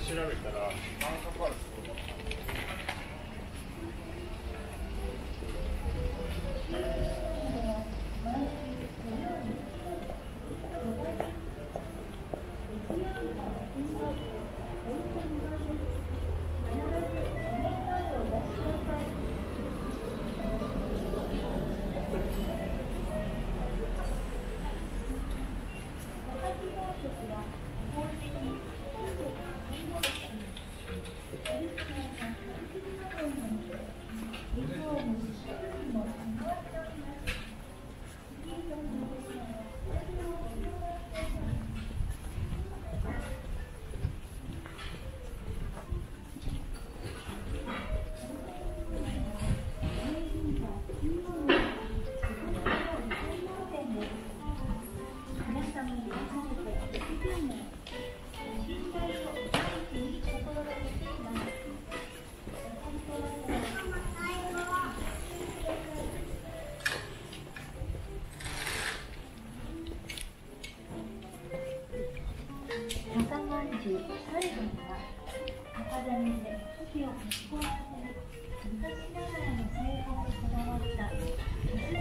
調べたら昔ながらの製法にこだわった手作りの